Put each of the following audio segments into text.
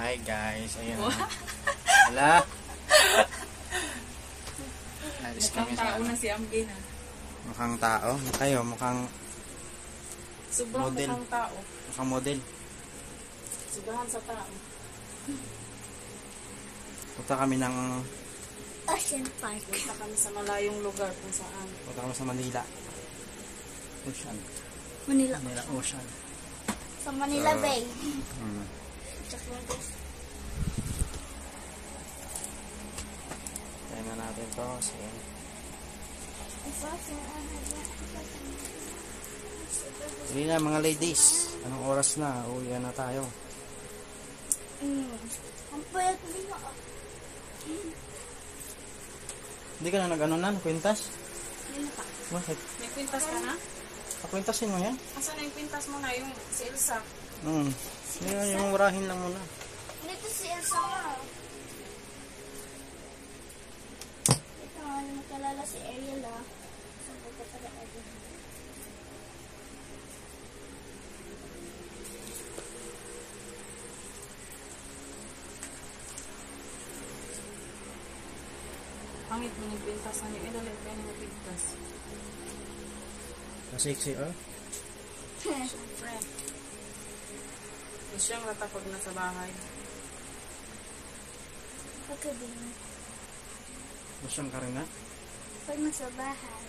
Hi guys, ayan na. Hala. Alis kami sa ano. Mukhang tao na si Amgen ha. Mukhang tao? Kayo, mukhang sobrang model. Mukhang tao. Mukhang model. Sobrahan sa tao. Punta kami ng Ocean Park. Punta kami sa malayong lugar kung saan. Punta kami sa Manila. Ocean. Manila Ocean. Sa Manila Bay. Check mo guys. Tayo na natin to. Sige. Hindi na mga ladies. Anong oras na? Uwi na tayo. Ang payat nila. Hindi ka na nag-ano na? Kwintas? Hindi na pa. Bakit? May kwintas ka na? Pakwintasin mo yan? Asan na yung kwintas mo na? Yung si Elsa? Si Elsa? Yung murahin lang muna. Dito si Elsa nga. Ito nga, nakalala si Ariel ah. Saan ko pa pala Ariel? Pangit mo yung kwintas na niyo. Inalit ka yung kwintas. Sexy, oh? Siyempre. Mas siyang rata pag nasa bahay. Pagkabing. Mas siyang ka rin na? Pag nasa bahay.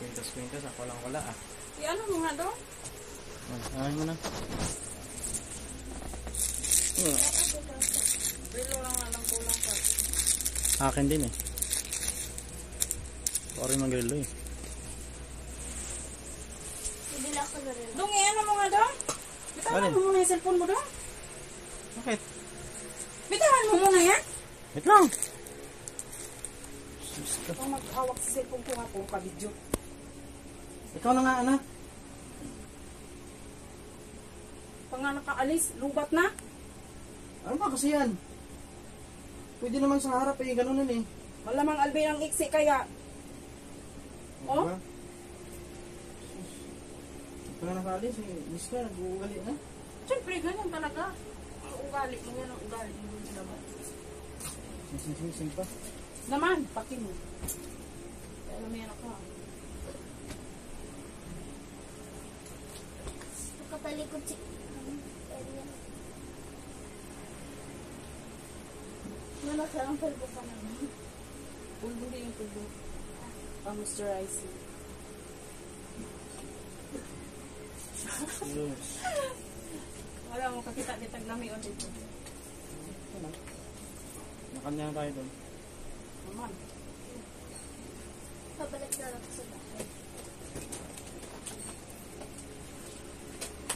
Kwintas-kwintas, ako lang wala ah. Ano mo nga doon? Ay mo na. Bilo lang alam ko lang pa. Akin din eh. Sorry mag-relo eh. Bila ako na-relo. Doon eh, ano mo nga doon? Bitawan mo muna yung cellphone mo doon. Bakit? Bitawan mo muna yan? Wait lang. Kung mag-awak sa cellphone ko nga po, kabidyo. Ikaw na nga, anak. Pag nga nakaalis, lubat na. Ano ba kasi yan? Pwede naman sa harap eh, ganunan eh. Malamang albay ng iksi kaya. O? Pag nga nakaalis, miss ka, nag-uugali na. Siyempre, ganyan talaga. Ang ugali mo yan, ang ugali mo yun naman. Sing pa. Naman, paki mo. Alam mo yan ako ha. Nakapalikod si Ariel. Manakal ang pulbo ka naman. Pulbo din yung pulbo. Pang-moisturizing. Wala mo kakita di taglami o dito. Nakanya tayo doon. Naman. Pabalik na lang sa bahay.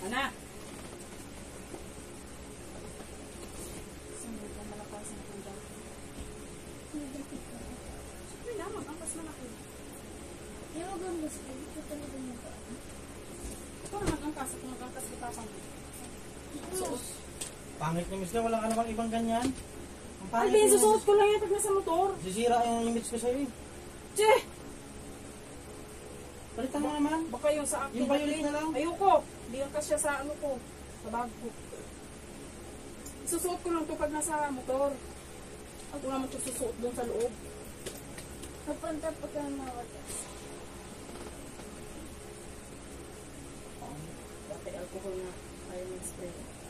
Anak! Saan na malakas na kong dati? May dati ka. Siyempre lamang, ang mas malaki. Yung mga mas malaki, ito talaga yung mga. Ito na mag-angkas at mag-angkas kita pang. Suot. Pangit na misla, wala ka namang ibang ganyan. Alvin, susuot ko lang yan pag nasa motor. Sisira yung limits ko sa'yo eh. Che! Palitan mo naman. Baka yung sa akin. Yung violet na lang. Ayoko! Diyan ka siya sa ano ko, sa bag ko. Susuot ko lang ito pag nasa motor. Ako naman ito susuot doon sa loob. Napunta pa ka mawagas. Dati alcohol na ayaw ng spray.